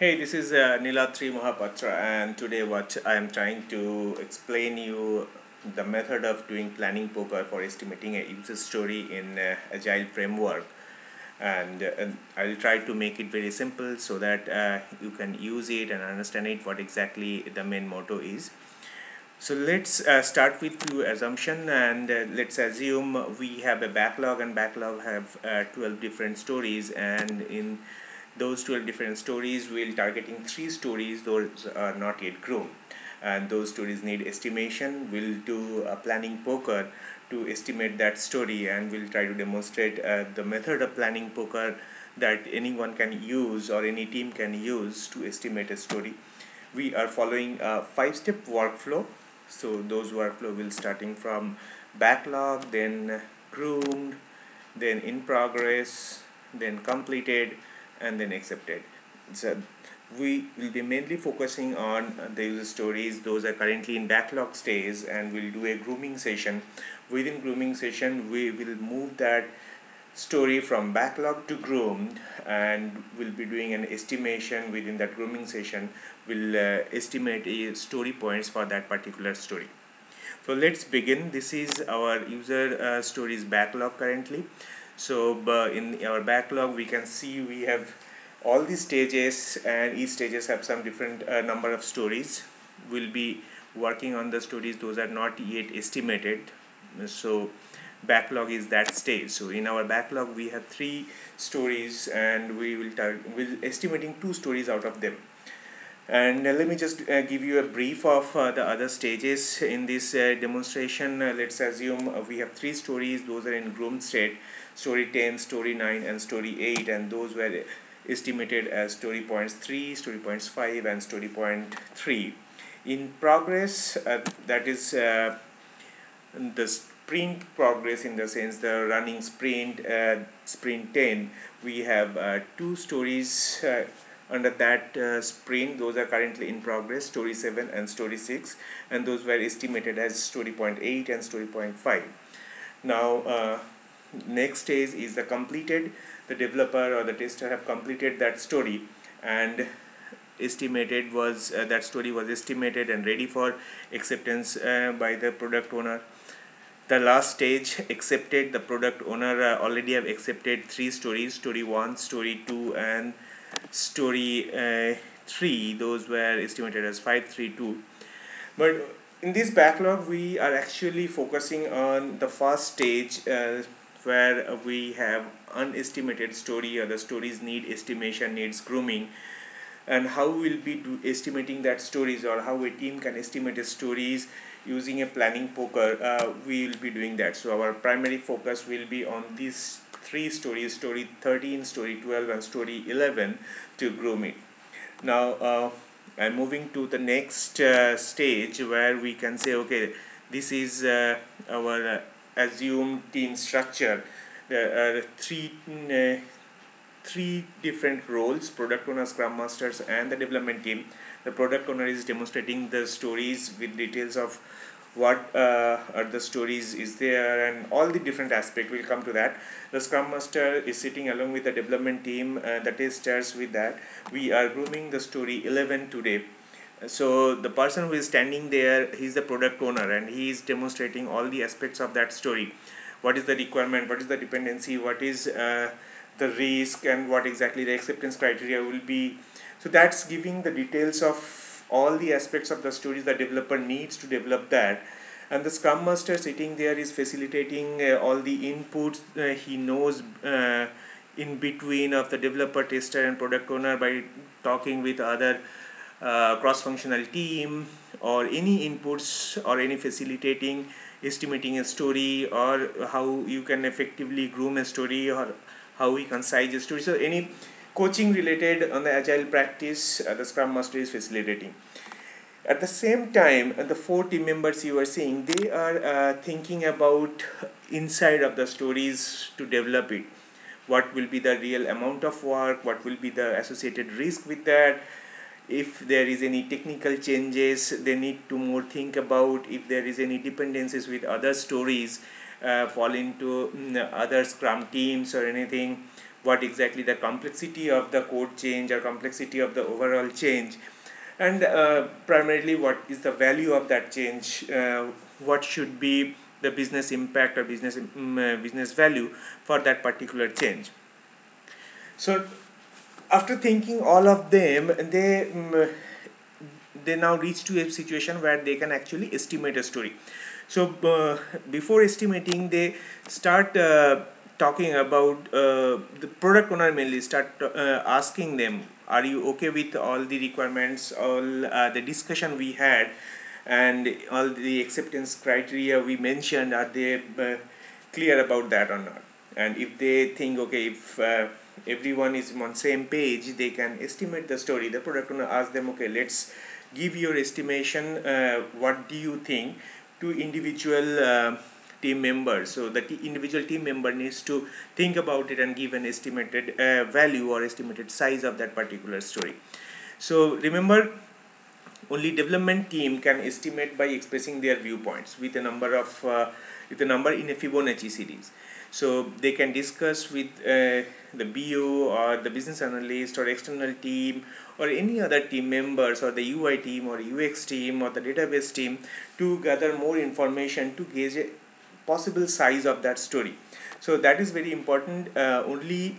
Hey, this is Niladri Mohapatra, and today what I am trying to explain you the method of doing planning poker for estimating a user story in Agile framework, and I'll try to make it very simple so that you can use it and understand it what exactly the main motto is. So let's start with few assumption, and let's assume we have a backlog, and backlog have 12 different stories, and in those 12 different stories we'll targeting 3 stories those are not yet grown, and those stories need estimation. We'll do a planning poker to estimate that story, and we'll try to demonstrate the method of planning poker that anyone can use or any team can use to estimate a story. We are following a 5-step workflow, so those workflow will starting from backlog, then groomed, then in progress, then completed, and then accepted. So we will be mainly focusing on the user stories. Those are currently in backlog stage, and we'll do a grooming session. Within grooming session, we will move that story from backlog to groomed, and we'll be doing an estimation within that grooming session. We'll estimate story points for that particular story. So let's begin. This is our user stories backlog currently. So in our backlog we can see we have all these stages, and each stages have some different number of stories. We'll be working on the stories those are not yet estimated, so backlog is that stage. So in our backlog we have 3 stories, and we will estimating 2 stories out of them. And let me just give you a brief of the other stages in this demonstration. Let's assume we have 3 stories. Those are in groomed state: story 10, story 9, and story 8, and those were estimated as story points 3, story points 5, and story point 3. In progress, that is the sprint progress, in the sense the running sprint, sprint 10, we have 2 stories under that sprint. Those are currently in progress: story 7 and story 6, and those were estimated as story point 8 and story point 5. Now next stage is the completed. The developer or the tester have completed that story, and estimated was that story was estimated and ready for acceptance by the product owner. The last stage, accepted. The product owner already have accepted 3 stories: story 1, story 2, and story 3. Those were estimated as 5, 3, 2. But in this backlog we are actually focusing on the first stage, where we have unestimated story, or the stories need estimation, needs grooming, and how we'll be estimating that stories, or how a team can estimate stories using a planning poker. We'll be doing that. So our primary focus will be on these 3 stories: story 13, story 12, and story 11, to groom it. Now I'm moving to the next stage, where we can say, okay, this is our assumed team structure. There are three different roles: product owner, scrum masters, and the development team. The product owner is demonstrating the stories with details of what are the stories is there, and all the different aspects. We'll come to that. The scrum master is sitting along with the development team, the testers with that. We are grooming the story 11 today. So the person who is standing there, he's the product owner, and he is demonstrating all the aspects of that story. What is the requirement, what is the dependency, what is the risk, and what exactly the acceptance criteria will be. So that's giving the details of all the aspects of the stories the developer needs to develop that. And the scrum master sitting there is facilitating all the inputs he knows in between of the developer, tester, and product owner, by talking with other cross-functional team, or any inputs, or any facilitating estimating a story, or how you can effectively groom a story, or how we concise a story. So any coaching related on the agile practice, the scrum master is facilitating. At the same time, the 4 team members you are seeing, they are thinking about inside of the stories to develop it. What will be the real amount of work, what will be the associated risk with that. If there is any technical changes, they need to more think about. If there is any dependencies with other stories, fall into other scrum teams or anything, what exactly the complexity of the code change or complexity of the overall change, and primarily what is the value of that change, what should be the business impact or business value for that particular change. So after thinking all of them, they now reach to a situation where they can actually estimate a story. So before estimating, they start talking about the product owner, mainly start asking them, are you okay with all the requirements, all the discussion we had, and all the acceptance criteria we mentioned? Are they clear about that or not? And if they think, okay, if everyone is on same page, they can estimate the story. The product owner asks them, okay, let's give your estimation, what do you think, to individual team members. So the individual team member needs to think about it and give an estimated value or estimated size of that particular story. So remember, only development team can estimate by expressing their viewpoints with a number of in a Fibonacci series. So they can discuss with the BO or the business analyst or external team or any other team members or the UI team or UX team or the database team to gather more information to gauge a possible size of that story. So that is very important. Only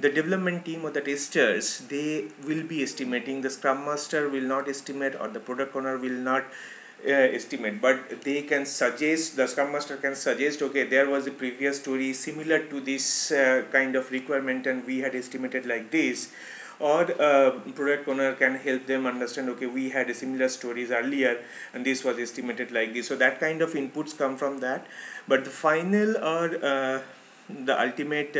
the development team or the testers, they will be estimating. The Scrum Master will not estimate, or the product owner will not estimate, but they can suggest, the Scrum Master can suggest, okay, there was a previous story similar to this kind of requirement and we had estimated like this, or product owner can help them understand, okay, we had a similar stories earlier and this was estimated like this. So that kind of inputs come from that, but the final or the ultimate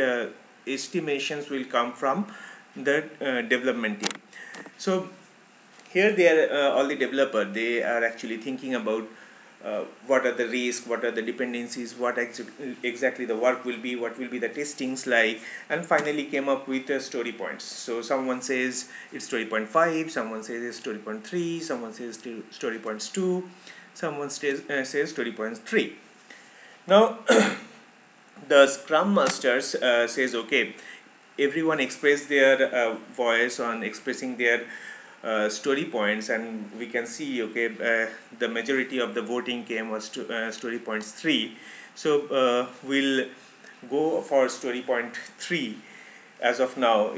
estimations will come from the development team. So here they are, all the developers, they are actually thinking about what are the risks, what are the dependencies, what exactly the work will be, what will be the testings like, and finally came up with story points. So someone says it's story point 5, someone says it's story point 3, someone says story points 2, someone says story points 3. Now the Scrum Masters says, okay, everyone express their voice on expressing their story points, and we can see, okay, the majority of the voting came was to story points 3. So we'll go for story point 3 as of now,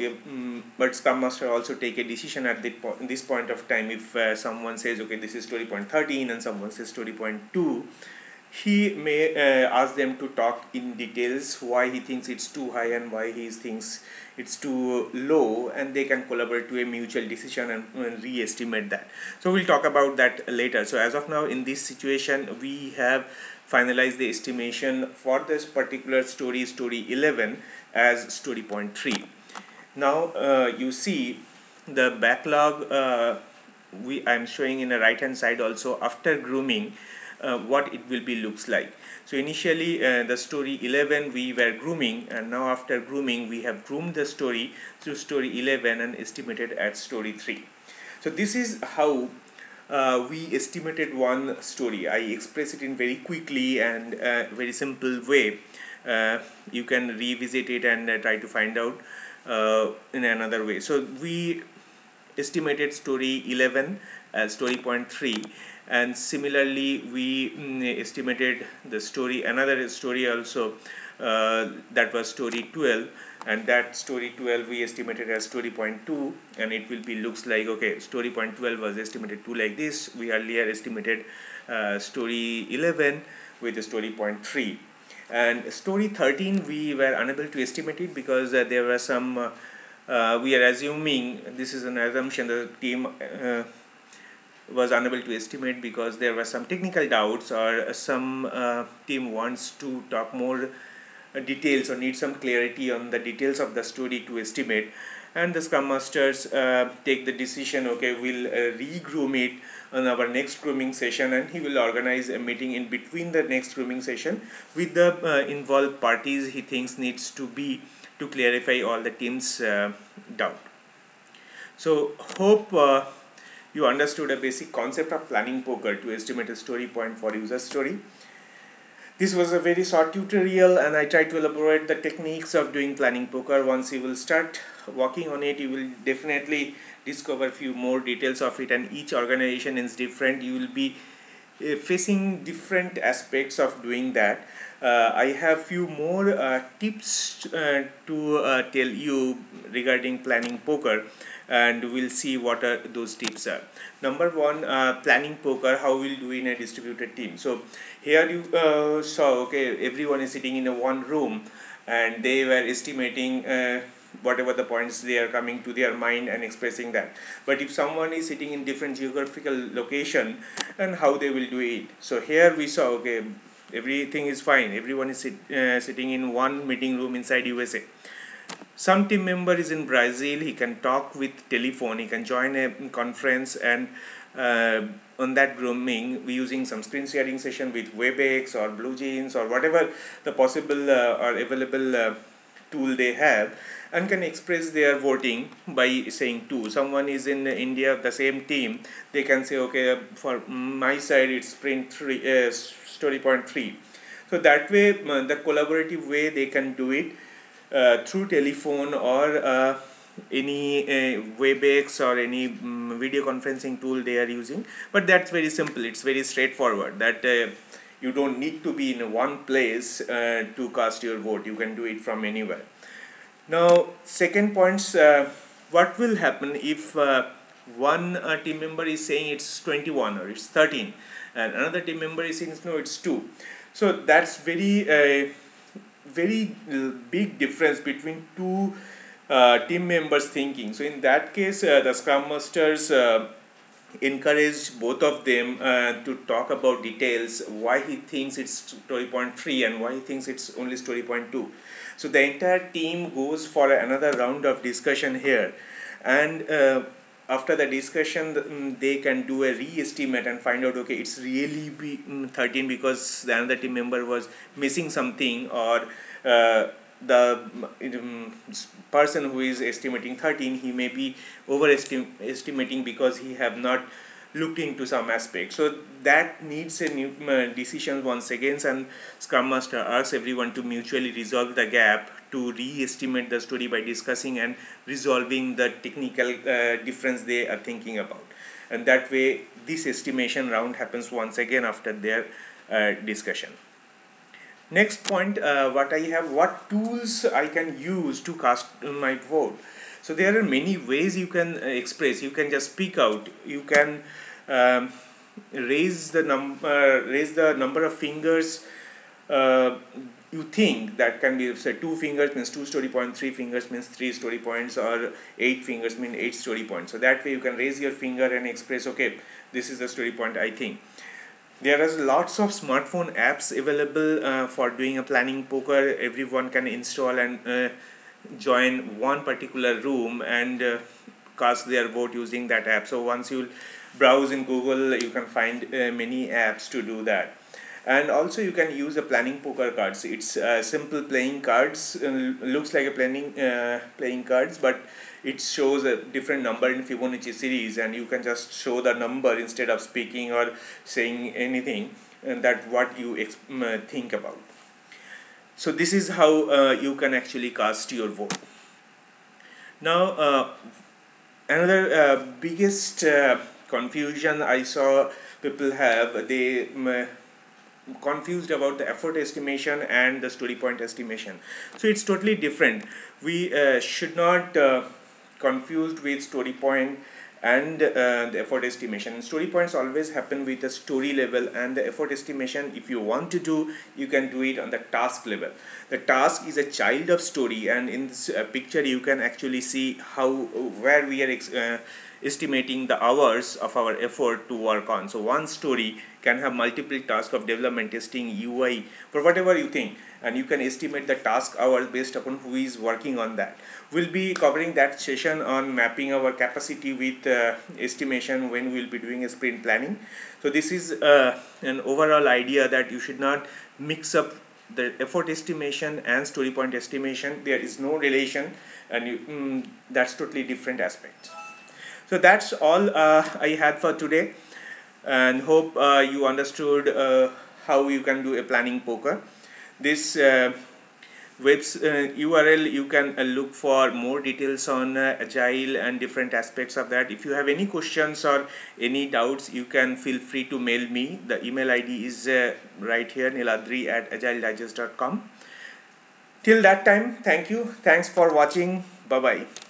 but Scrum Master also take a decision at the this point of time. If someone says, okay, this is story point 13 and someone says story point 2, he may ask them to talk in details why he thinks it's too high and why he thinks it's too low, and they can collaborate to a mutual decision and re-estimate that. So we'll talk about that later. So as of now, in this situation, we have finalized the estimation for this particular story, story 11, as story point 3. Now you see the backlog I'm showing in the right hand side also, after grooming, what it will be looks like. So initially the story 11 we were grooming, and now after grooming we have groomed the story through story 11 and estimated at story 3. So this is how we estimated one story. I express it in very quickly and very simple way. You can revisit it and try to find out in another way. So we estimated story 11 as story point 3, and similarly we estimated the story, another story also, that was story 12, and that story 12 we estimated as story point 2, and it will be looks like, okay, story point 12 was estimated to like this. We earlier estimated story 11 with the story point 3, and story 13 we were unable to estimate it because there were some we are assuming, this is an assumption, the team was unable to estimate because there were some technical doubts, or some team wants to talk more details or need some clarity on the details of the story to estimate, and the Scrum Masters take the decision, okay, we'll re-groom it on our next grooming session, and he will organize a meeting in between the next grooming session with the involved parties he thinks needs to be to clarify all the team's doubt. So hope you understood a basic concept of planning poker to estimate a story point for user story. This was a very short tutorial, and I tried to elaborate the techniques of doing planning poker. Once you will start working on it, you will definitely discover few more details of it, and each organization is different. You will be facing different aspects of doing that. I have few more tips to tell you regarding planning poker, and we'll see what are those tips are. Number one, planning poker, how we'll do in a distributed team. So here you saw, okay, everyone is sitting in a one room, and they were estimating whatever the points they are coming to their mind and expressing that. But if someone is sitting in different geographical location, and how they will do it. So here we saw, okay, everything is fine. Everyone is sitting in one meeting room inside USA. Some team member is in Brazil. He can talk with telephone. He can join a conference, and on that grooming, we using some screen sharing session with Webex or BlueJeans or whatever the possible or available tool they have, and can express their voting by saying two. Someone is in India, the same team, they can say, okay, for my side it's story point 3. So that way, the collaborative way they can do it through telephone or any Webex or any video conferencing tool they are using. But that's very simple, it's very straightforward, that you don't need to be in one place to cast your vote. You can do it from anywhere. Now, second points, what will happen if one team member is saying it's 21 or it's 13, and another team member is saying no, it's 2. So that's very, very big difference between two team members thinking. So in that case, the Scrum Masters encourage both of them to talk about details, why he thinks it's story point 3 and why he thinks it's only story point 2. So the entire team goes for another round of discussion here, and after the discussion they can do a re-estimate and find out, okay, it's really 13 because the another team member was missing something, or the person who is estimating 13, he may be overestimating because he have not looked into some aspect. So that needs a new decision once again, and Scrum Master asks everyone to mutually resolve the gap, to re-estimate the story by discussing and resolving the technical difference they are thinking about. And that way this estimation round happens once again after their discussion. Next point, what I have, what tools I can use to cast my vote. So there are many ways you can express. You can just speak out. You can raise the number of fingers you think. That can be, say, 2 fingers means 2 story points, 3 fingers means 3 story points, or 8 fingers mean 8 story points. So that way you can raise your finger and express, okay, this is the story point I think. There are lots of smartphone apps available for doing a planning poker. Everyone can install and join one particular room and cast their vote using that app. So once you browse in Google, you can find many apps to do that. And also you can use the planning poker cards. It's simple playing cards, looks like a playing cards, but it shows a different number in Fibonacci series, and you can just show the number instead of speaking or saying anything, and that what you think about. So this is how you can actually cast your vote. Now another biggest confusion I saw people have, they confused about the effort estimation and the story point estimation. So it's totally different. We should not confused with story point and the effort estimation. Story points always happen with the story level, and the effort estimation, if you want to do, you can do it on the task level. The task is a child of story, and in this picture you can actually see how where we are estimating the hours of our effort to work on. So one story can have multiple tasks of development, testing, UI, for whatever you think, and you can estimate the task hours based upon who is working on that. We'll be covering that session on mapping our capacity with estimation when we'll be doing a sprint planning. So this is an overall idea that you should not mix up the effort estimation and story point estimation. There is no relation, and you, that's totally different aspects. So that's all I had for today, and hope you understood how you can do a planning poker. This web's URL, you can look for more details on Agile and different aspects of that. If you have any questions or any doubts, you can feel free to mail me. The email ID is right here, niladri@agiledigest.com. Till that time, thank you. Thanks for watching. Bye-bye.